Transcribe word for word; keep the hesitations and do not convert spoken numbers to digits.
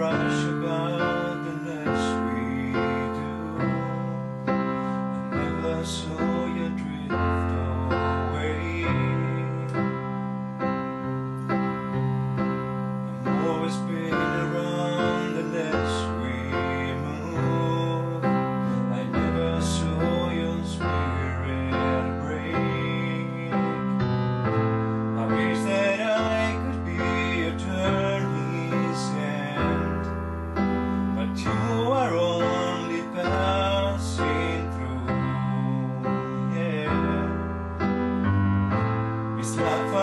rush about the less we do. I never saw you drift away. I'm always been around the less we move. I never saw your spirit break. I wish that I could be your attorney's hand, but you are only passing through. Yeah, it's life.